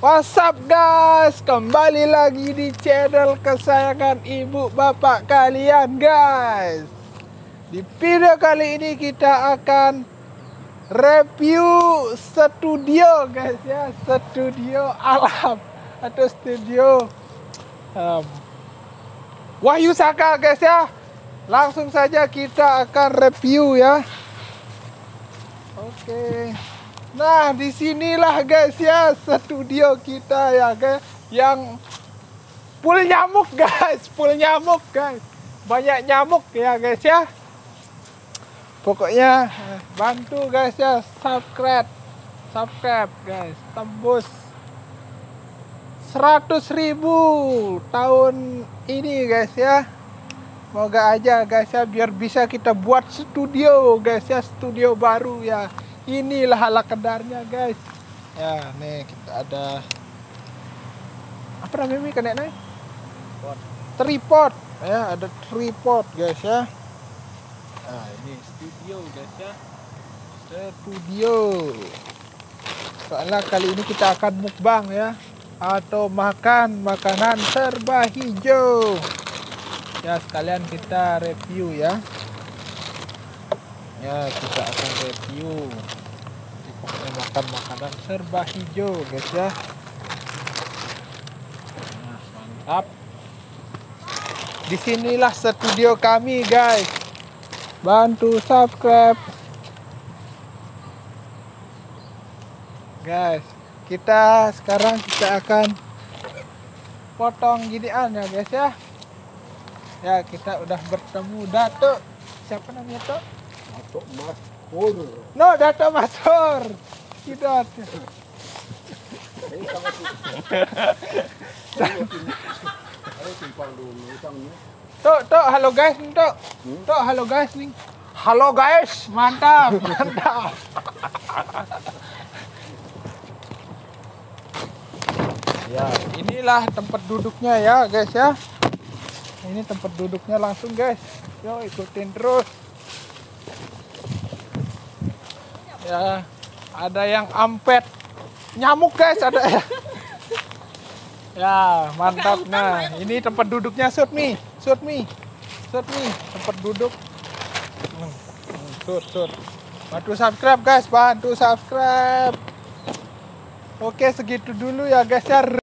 What's up guys, kembali lagi di channel kesayangan ibu bapak kalian guys. Di video kali ini kita akan review studio guys ya, studio alam atau studio Wahyu Saka guys ya. Langsung saja kita akan review ya. Oke. Nah, disinilah guys ya studio kita ya guys, yang full nyamuk guys, banyak nyamuk ya guys ya. Pokoknya bantu guys ya, subscribe guys, tembus 100.000 tahun ini guys ya. Semoga aja guys ya, biar bisa kita buat studio guys ya, studio baru ya. Inilah ala kedarnya guys ya. Nih kita ada apa namanya ini, kena naik tripod ya, ada tripod guys ya. Nah ini studio guys ya, soalnya kali ini kita akan mukbang ya, atau makan makanan serba hijau ya. Sekalian kita review ya. Ya, kita akan review makan makanan serba hijau guys ya. Nah, mantap. Disinilah studio kami guys. Bantu subscribe guys. Sekarang kita akan potong ginian ya guys ya. Ya, kita udah bertemu Datuk. Siapa namanya Datuk? Datuk Masur. No, Datuk Masur. Tidak. Tok, halo guys, Tok. Tok, halo guys nih. Halo guys, mantap, mantap. Ya, inilah tempat duduknya ya, guys ya. Ini tempat duduknya langsung, guys. Yo, ikutin terus. Ya, ada yang ampet nyamuk guys, ada ya, mantap. Nah ini tempat duduknya, shoot me tempat duduk. Shoot bantu subscribe guys, bantu subscribe. Oke, segitu dulu ya guys ya.